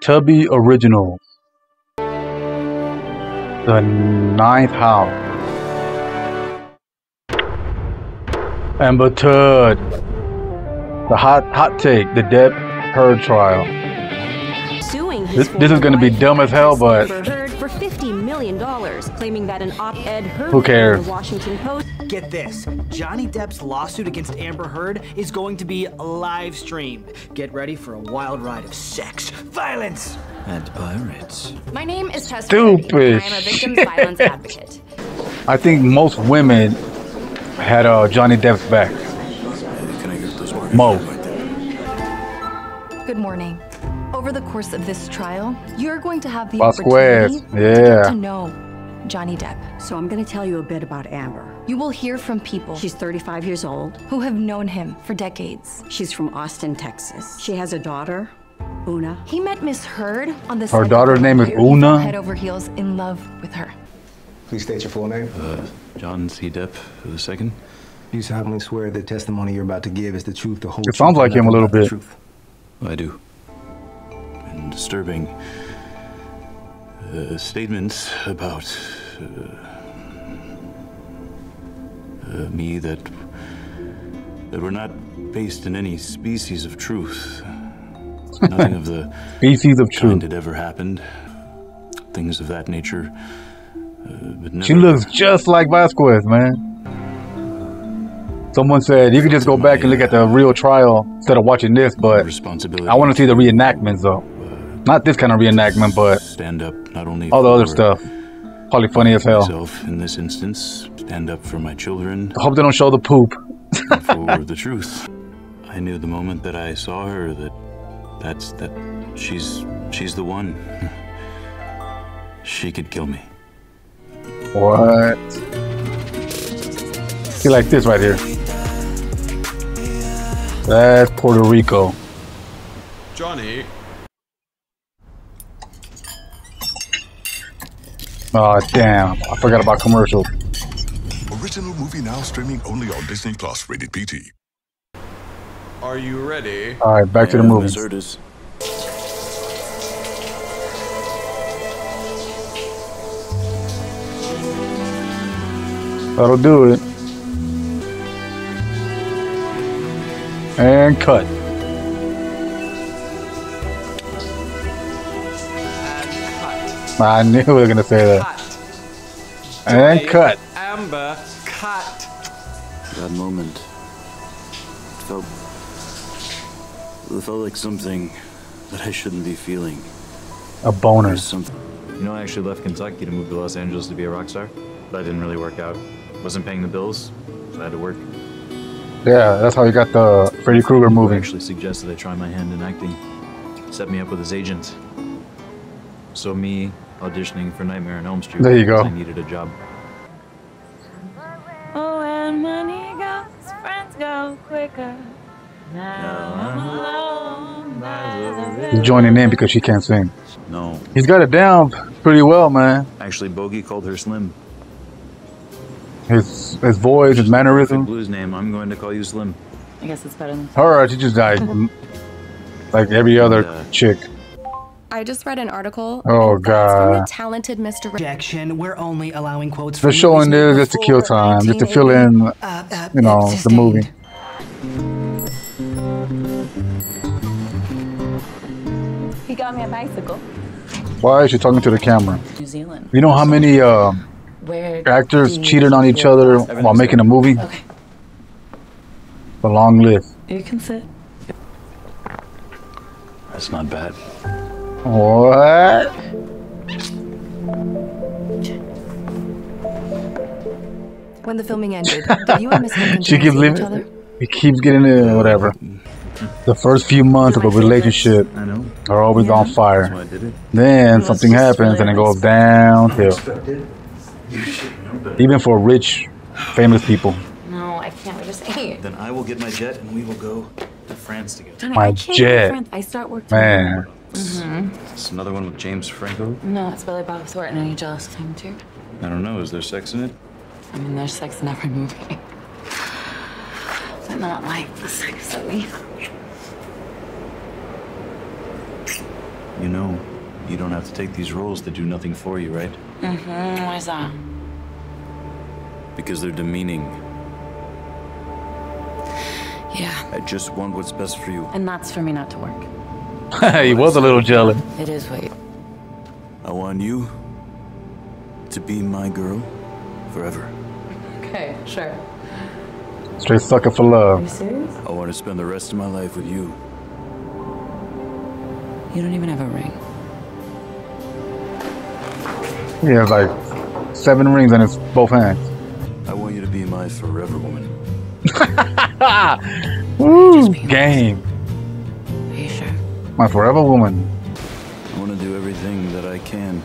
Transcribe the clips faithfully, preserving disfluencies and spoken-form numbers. Tubby Original. The Ninth House. Amber Heard. The hot hot take. The Depp Heard trial. This, this is going to be dumb as hell, but for fifty million dollars, claiming that an op-ed heard who cares? The Washington Post. Get this, Johnny Depp's lawsuit against Amber Heard is going to be live streamed. Get ready for a wild ride of sex, violence, and pirates. My name is Chester. Stupid. I am a victim's violence advocate. I think most women had uh, Johnny Depp's back. Can I get those markers? Mo. Good morning. Over the course of this trial, you're going to have the Basquez. opportunity yeah. to know Johnny Depp. So I'm going to tell you a bit about Amber. You will hear from people. She's thirty-five years old. Who have known him for decades. She's from Austin, Texas. She has a daughter, Una. He met Miss Heard on the Her daughter's name is Una. Head over heels in love with her. Please state your full name. Uh, John C. Depp the second. You solemnly swear the testimony you're about to give is the truth, the whole truth. It sounds like him a little bit. Truth. I do. Disturbing uh, statements about uh, uh, me that that were not based in any species of truth. Nothing of the species of truth had ever happened. Things of that nature. Uh, but never. She looks just like Vasquez, man. Someone said you could just go my, back and look at the real trial instead of watching this, but I want to see the reenactments though. Not this kind of reenactment, but stand up not only all the other stuff. Probably funny as hell. Myself, in this instance, stand up for my children. I hope they don't show the poop. For the truth, I knew the moment that I saw her that that's that she's she's the one. She could kill me. What? See, like this right here. That's Puerto Rico. Johnny. Oh damn! I forgot about commercials. Original movie now streaming only on Disney Plus, rated P G. Are you ready? All right, back and to the movies. Deserters. That'll do it. And cut. I knew we were gonna say that. Cut. And cut. Amber, cut. That moment felt, it felt like something that I shouldn't be feeling. A boner. Something. You know, I actually left Kentucky to move to Los Angeles to be a rock star. That didn't really work out. Wasn't paying the bills, so I had to work. Yeah, that's how you got the Freddy Krueger movie. He actually suggested I try my hand in acting. Set me up with his agent. So me auditioning for Nightmare on Elm Street. There you go. I needed a job. Oh, and money goes, friends go quicker. Now I'm alone. He's joining in because she can't sing. No. He's got it down pretty well, man. Actually, Bogey called her Slim. His his voice, his mannerism. Blues name. I'm going to call you Slim. I guess it's better than. Her, she just died, like every other uh, chick. I just read an article. Oh God! From the talented Mister Rejection. We're only allowing quotes. They're showing this just to kill time, just to fill in, uh, uh, you know, the movie. He got me a bicycle. Why is she talking to the camera? New Zealand. You know how many uh, actors cheated on each other while making a movie? Okay. A long list. You can sit. That's not bad. What? When the filming ended, did you and Miss Lincoln she keeps living each other? It keeps getting in whatever. The first few months of a relationship I know. are always yeah. on fire. I did it. Then something happens and it goes downhill. Even for rich, famous people. No, I can't. We just ate. Then I will get my jet and we will go to France together. My I jet. I start work man. Mm-hmm. It's another one with James Franco? No, it's Billy Bob Thornton. Are you jealous of him, too? I don't know. Is there sex in it? I mean, there's sex in every movie. But not like the sex that we have. You know, you don't have to take these roles that do nothing for you, right? Mm-hmm. Why is that? Because they're demeaning. Yeah. I just want what's best for you. And that's for me not to work. He was a little jelly. It is what you... I want you to be my girl forever. Okay, sure. Straight sucker for love. Are you serious? I want to spend the rest of my life with you. You don't even have a ring. He has like seven rings in his both hands. I want you to be my forever woman. Woo, game. Are you sure? My forever woman. I want to do everything that I can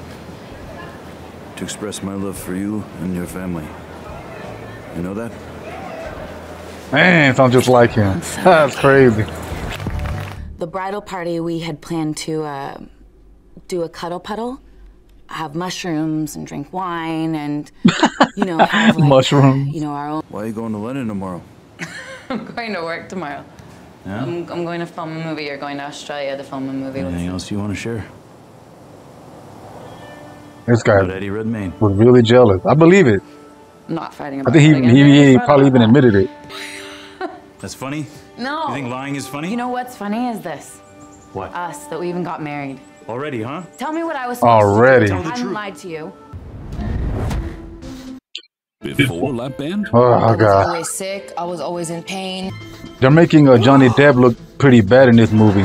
to express my love for you and your family. You know that? Man, sounds just like him. So that's crazy. The bridal party, we had planned to uh, do a cuddle puddle, have mushrooms and drink wine and, you know, have like, mushrooms. You know, our own. Why are you going to London tomorrow? I'm going to work tomorrow. Yeah? I'm, I'm going to film a movie. You're going to Australia to film a movie. Anything else you want to share? This guy, Eddie Redmayne, was really jealous. I believe it. I'm not fighting about it. I think he, he, he probably even admitted it. That's funny? No. You think lying is funny? You know what's funny is this. What? Us, that we even got married. Already, huh? Tell me what I was supposed Already. to do. Already. I lied to you. Before lap band? Oh, I God. I was always sick. I was always in pain. They're making uh, Johnny Depp look pretty bad in this movie.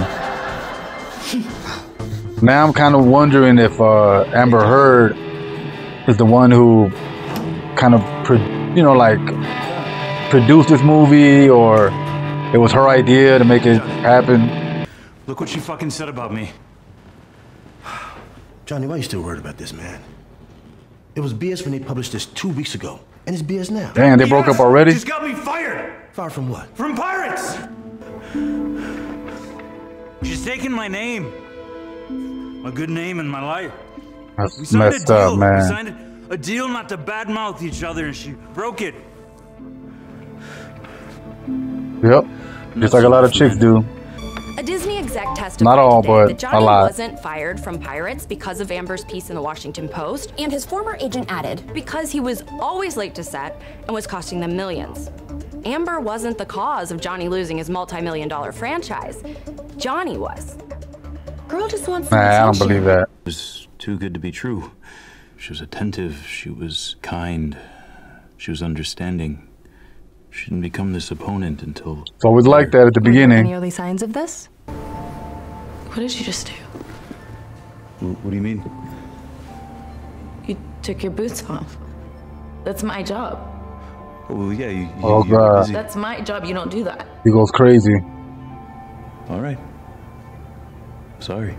Now I'm kind of wondering if uh, Amber Heard is the one who kind of, you know, like... produced this movie, or it was her idea to make it happen. Look what she fucking said about me. Johnny, why are you still worried about this, man? It was B S when they published this two weeks ago, and it's B S now. Damn, they broke up already? She's got me fired. Fired from what? From Pirates. She's taking my name. My good name in my life. That's messed up, man. We signed a deal not to badmouth each other, and she broke it. Yep, just like a lot of chicks do. A Disney exec testified Not all, today but that Johnny a lot. wasn't fired from Pirates because of Amber's piece in the Washington Post, and his former agent added, because he was always late to set and was costing them millions. Amber wasn't the cause of Johnny losing his multi-million dollar franchise. Johnny was. Girl just wants nah, to I don't believe that. It was too good to be true. She was attentive, she was kind, she was understanding. Shouldn't become this opponent until... It's always like that at the beginning. Any early signs of this? What did you just do? What do you mean? You took your boots off. That's my job. Oh, yeah. You, you, oh, God. That's my job. You don't do that. He goes crazy. All right. Sorry.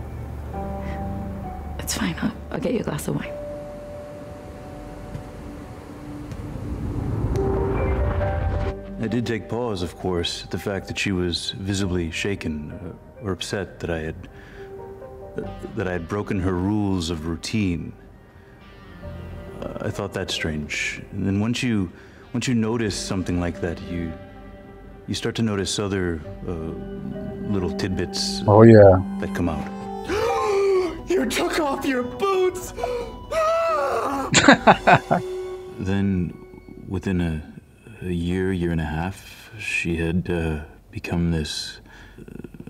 It's fine. I'll, I'll get you a glass of wine. I did take pause, of course, at the fact that she was visibly shaken uh, or upset that I had uh, that I had broken her rules of routine. Uh, I thought that strange. And then once you once you notice something like that, you you start to notice other uh, little tidbits. Oh yeah, that come out. You took off your boots. Then, within a. A year, year and a half, she had uh, become this uh,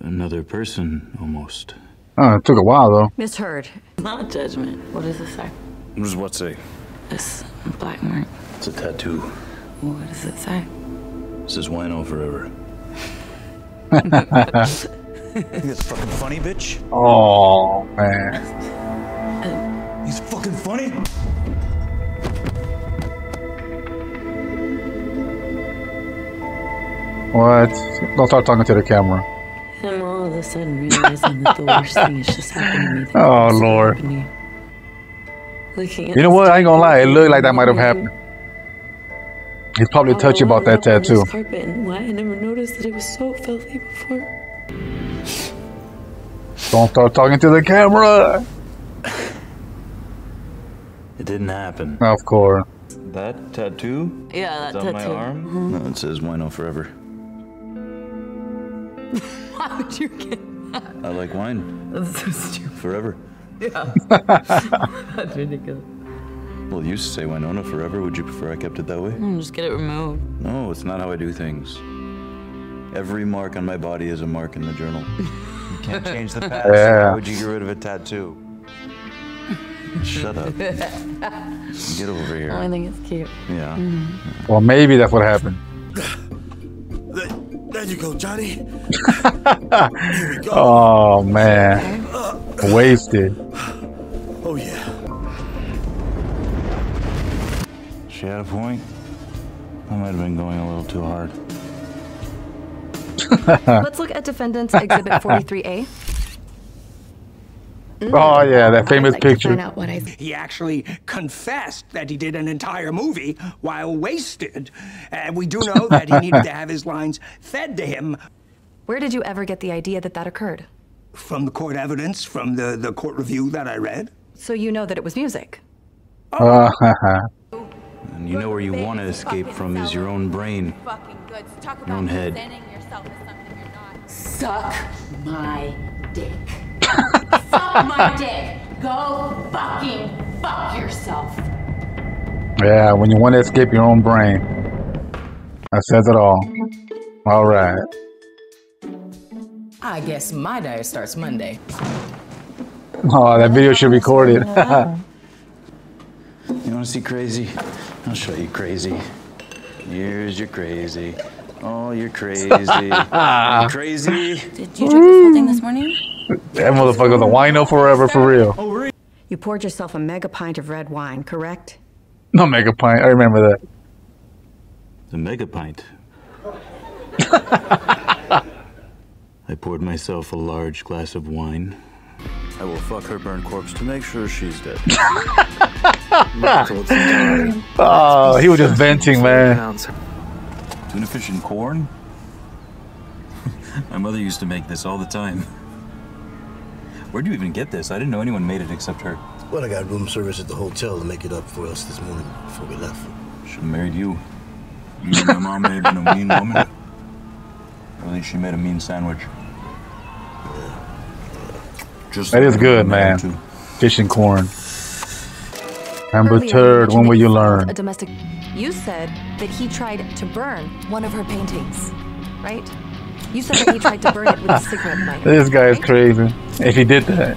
another person almost. Oh, it took a while though. Miss Heard, not a judgment. What does this say? What does what say? This black mark. It's a tattoo. What does it say? It says "Wino forever." You think that's fucking funny, bitch? Oh man, he's fucking funny. What? Don't start talking to the camera. I'm all of a sudden realizing that the worst thing is just happening to me. Oh, Lord. You know what? I ain't gonna lie. It looked like that might have happened. He's probably touchy about that tattoo. Carpet and why I never noticed that it was so filthy before. Don't start talking to the camera. It didn't happen. Of course. That tattoo? Yeah, that tattoo. On my arm? Mm-hmm. No, it says "Wino forever." Why would you get I like wine. That's so stupid. Forever. Yeah. That's ridiculous. Well, you used to say Winona forever. Would you prefer I kept it that way? Mm, just get it removed. No, it's not how I do things. Every mark on my body is a mark in the journal. You can't change the past. Yeah. Why would you get rid of a tattoo? Shut up. Get over here. I think it's cute. Yeah. Mm-hmm. Well, maybe that's what happened. There you go, Johnny. Here we go. Oh, man. Okay. Wasted. Oh, yeah. She had a point. I might have been going a little too hard. Let's look at Defendant's Exhibit forty-three A. Mm. Oh, yeah, that famous like picture. I... He actually confessed that he did an entire movie while wasted. And we do know that he needed to have his lines fed to him. Where did you ever get the idea that that occurred? From the court evidence, from the, the court review that I read. So you know that it was music? Oh. And you know where you want to escape from is your own brain, your own head. Suck my dick. Suck my dick. Go fucking fuck yourself. Yeah, when you want to escape your own brain. That says it all. All right. I guess my day starts Monday. Oh, that video should be recorded. You want to see crazy? I'll show you crazy. Here's your crazy. Oh, you're crazy. You're crazy. Did you drink this whole thing this morning? That motherfucker's a wino forever, for real. You poured yourself a mega pint of red wine, correct? No mega pint. I remember that. The mega pint. I poured myself a large glass of wine. I will fuck her burned corpse to make sure she's dead. Oh, he was just venting, man. Tuna fish and corn? My mother used to make this all the time. Where'd you even get this? I didn't know anyone made it except her. Well, I got room service at the hotel to make it up for us this morning before we left. Should've married you. You and my mom may have been a mean woman. Or at least she made a mean sandwich. Yeah. Just that is good, man. Too. Fish and corn. Amber Heard, when will you learn? A domestic... You said that he tried to burn one of her paintings, right? You said that he tried to burn it with a cigarette lighter. This guy right? is crazy. If he did that.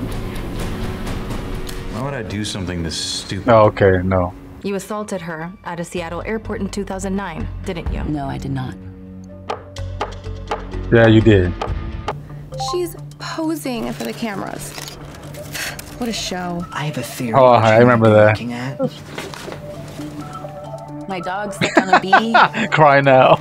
Why would I do something this stupid? Oh, okay, no. You assaulted her at a Seattle airport in two thousand nine, didn't you? No, I did not. Yeah, you did. She's posing for the cameras. What a show. I have a theory. Oh, I remember that. My dog slipped on a bee. Cry now.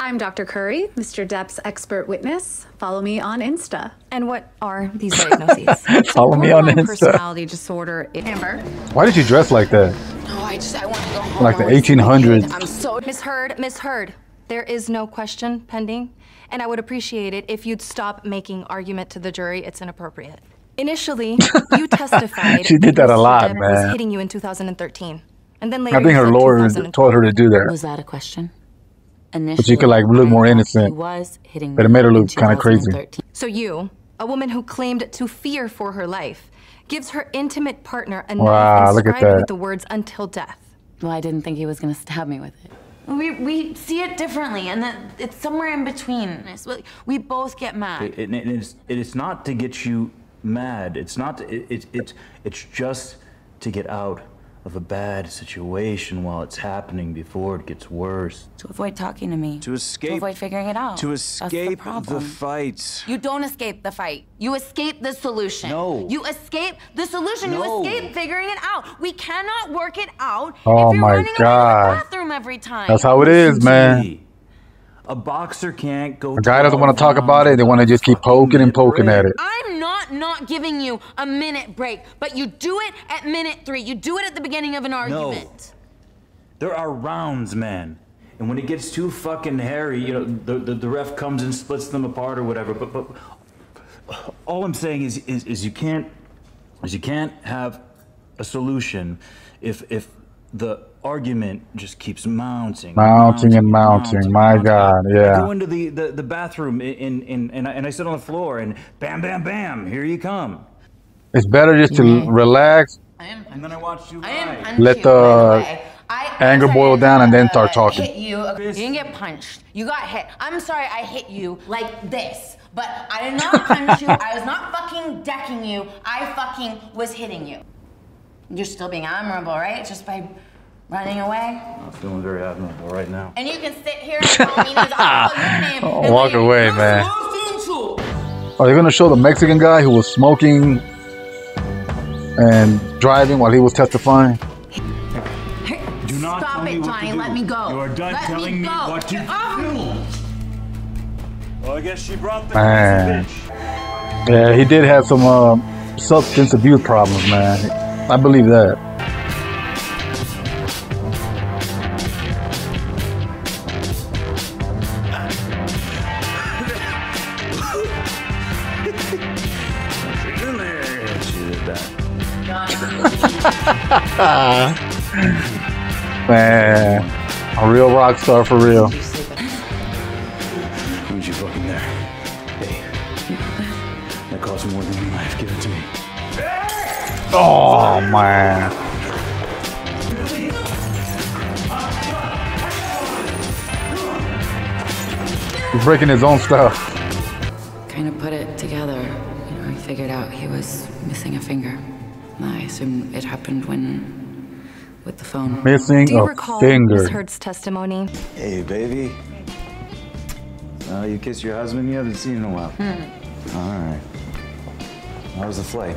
I'm Doctor Curry, Mister Depp's expert witness. Follow me on Insta. And what are these diagnoses? Follow me on Insta. Personality disorder. Amber. Why did you dress like that? No, I just I want to go home. Like the eighteen hundreds. I'm so Miss Heard, Miss Heard. There is no question pending, and I would appreciate it if you'd stop making argument to the jury. It's inappropriate. Initially, you testified. She did that a lot, man. Was hitting you in two thousand thirteen, and then later. I think her lawyer told her to do that. Was that a question? Initially, but she could like look more innocent. Was hitting, but it made her look kind of crazy. So you, a woman who claimed to fear for her life, gives her intimate partner a knife inscribed with the words "until death." Well, I didn't think he was going to stab me with it. We, we see it differently, and that it's somewhere in between. We both get mad. It, it, it is, it is not to get you mad. It's not. It, it, it, it's just to get out of a bad situation while it's happening before it gets worse. To avoid talking to me. To escape. To avoid figuring it out. To escape That's the, the fight. You don't escape the fight. You escape the solution. No. You escape the solution. No. You escape figuring it out. We cannot work it out oh if you're my running God. Around the bathroom every time. That's how it is, man. A boxer can't go. The guy doesn't want to talk about it. They want to just keep poking and poking at it. I'm not not giving you a minute break, but you do it at minute three. You do it at the beginning of an argument. No. There are rounds, man. And when it gets too fucking hairy, you know, the, the, the ref comes and splits them apart or whatever. But, but all I'm saying is, is, is you can't, is you can't have a solution if, if the argument just keeps mounting, mounting and mounting. mounting my mounting. God, yeah. I go into the, the, the bathroom in, in, in, and, I, and I sit on the floor and bam, bam, bam, here you come. It's better just to yeah. relax, I am and then I watch you I am let the I, anger I, boil I, down and then start talking. Hit you. you didn't get punched. You got hit. I'm sorry I hit you like this, but I did not punch you. I was not fucking decking you. I fucking was hitting you. You're still being admirable, right? Just by running away? I'm feeling very admirable right now. And you can sit here and tell me there's all of your name. Oh, walk like, away, man. Are you going to show the Mexican guy who was smoking and driving while he was testifying? Do not Stop tell it, me Johnny. Let me go. You are done Let telling me, go. me what to Get do. Me. Well, I guess she brought the man. bitch. Yeah, he did have some uh, substance abuse problems, man. I believe that. Man, a real rock star for real. Who's you fucking there? Hey, that costs more than your life. Give it to me. Oh man. He's breaking his own stuff. Kind of put it together. You know, I figured out he was missing a finger. And I assume it happened when with the phone. Missing Do you a recall finger. Miz Heard's testimony? Hey baby. Uh, you kissed your husband you haven't seen in a while. Hmm. Alright. How was the flight?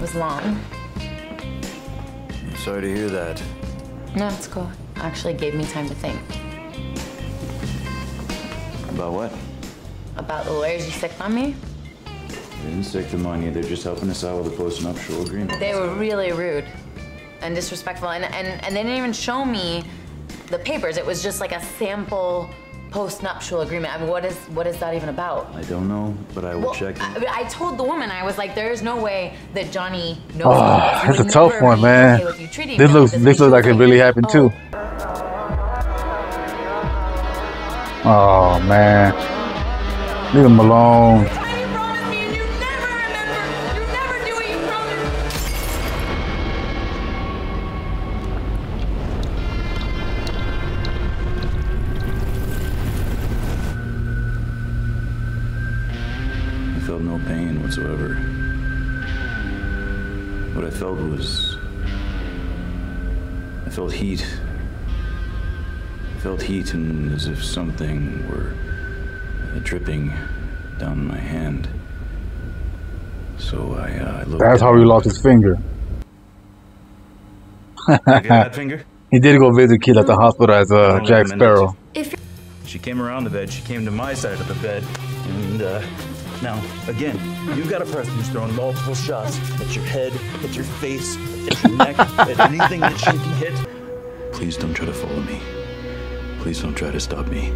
Was long. I'm sorry to hear that. No, it's cool. Actually gave me time to think. About what? About the lawyers you sicked on me? They didn't sick them on you. They're just helping us out with a post-nuptial agreement. They were really rude and disrespectful, and, and, and they didn't even show me the papers. It was just like a sample post-nuptial agreement. I mean, what is what is that even about? I don't know, but I will well, check. I, I told the woman, I was like, there is no way that Johnny knows. Oh, that's a tough one, man. Okay this looks this looks like it really happened oh. too. Oh man, leave him alone. Whatsoever. What I felt was, I felt heat. I felt heat and as if something were uh, dripping down my hand. So I, uh, I looked. That's how he lost his finger. that finger? He did go visit Kid at the hospital as uh, Jack Sparrow. If she came around the bed, she came to my side of the bed, and. Uh, Now, again, you've got a person who's throwing multiple shots at your head, at your face, at your neck, at anything that she can hit. Please don't try to follow me. Please don't try to stop me.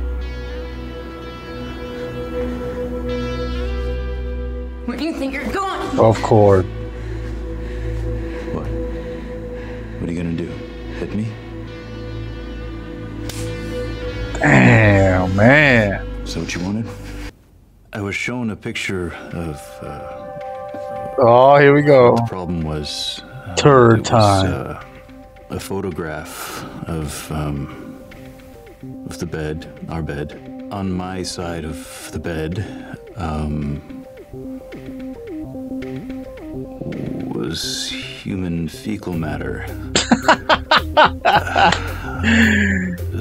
Where do you think you're going? Of course. What? What are you gonna do? Hit me? Damn, man. Is that what you wanted? I was shown a picture of. Uh, oh, here we go. The problem was. Uh, Third time. Was, uh, a photograph of um, of the bed, our bed, on my side of the bed, um, was human fecal matter. uh,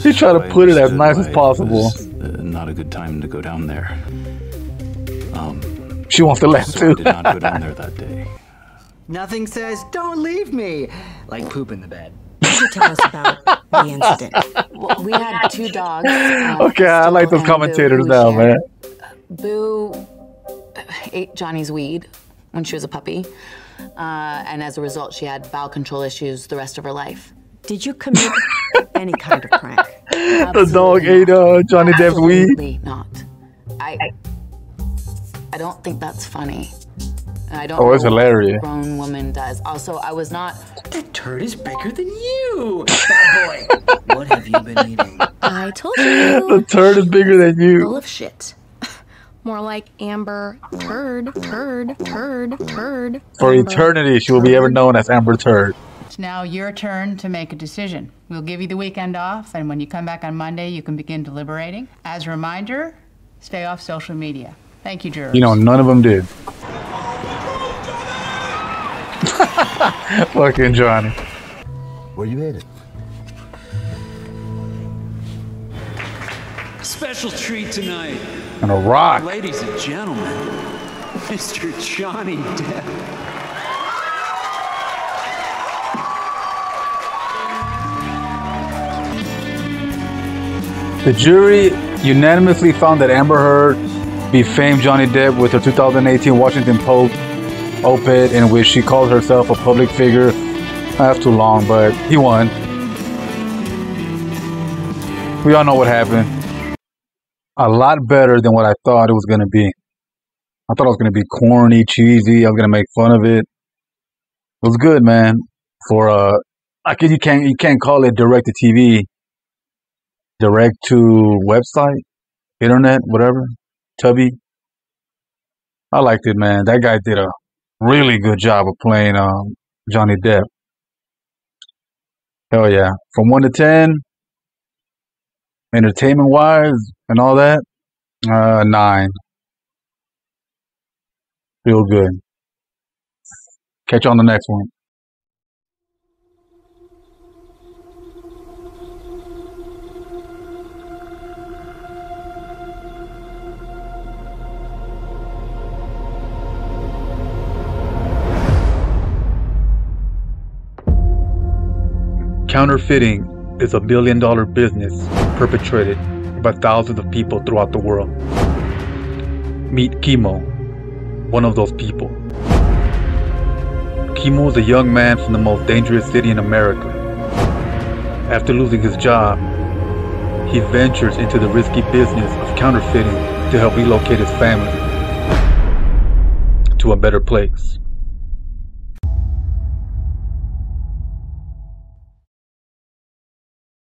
he tried to put it as nice as possible. Was, uh, not a good time to go down there. Um, she wants to laugh too. Did not go down there that day. Nothing says don't leave me like poop in the bed. You should tell us about the incident. Well, we had two dogs. Um, okay, I like those commentators Boo, now, man. Boo ate Johnny's weed when she was a puppy, uh, and as a result, she had bowel control issues the rest of her life. Did you commit any kind of prank? Absolutely the dog not. ate uh, Johnny Depp's weed. Absolutely not. I. I I don't think that's funny. And I don't oh, it's know hilarious. What a grown woman does. Also, I was not. That turd is bigger than you, bad boy. What have you been eating? I told you. The turd is bigger than you. Full of shit. More like Amber Turd, Turd, Turd, Turd. For Amber eternity, she will be ever known as Amber Turd. It's now your turn to make a decision. We'll give you the weekend off, and when you come back on Monday, you can begin deliberating. As a reminder, stay off social media. Thank you, jurors. You know, none of them did. Fucking Johnny. Where you headed? Special treat tonight. And a rock. Ladies and gentlemen, Mister Johnny Depp. The jury unanimously found that Amber Heard befamed Johnny Depp with her two thousand eighteen Washington Post op-ed in which she called herself a public figure. That's too long, but he won. We all know what happened. A lot better than what I thought it was going to be. I thought it was going to be corny, cheesy. I was going to make fun of it. It was good, man. For uh, I guess you can't you can't call it direct to T V, direct to website, internet, whatever. Tubby. I liked it, man. That guy did a really good job of playing um, Johnny Depp. Hell yeah! From one to ten, entertainment wise. And all that, uh, nine. Feel good. Catch you on the next one. Counterfeiting is a billion dollar business perpetrated by thousands of people throughout the world. Meet Kimo, one of those people. Kimo is a young man from the most dangerous city in America. After losing his job, he ventures into the risky business of counterfeiting to help relocate his family to a better place.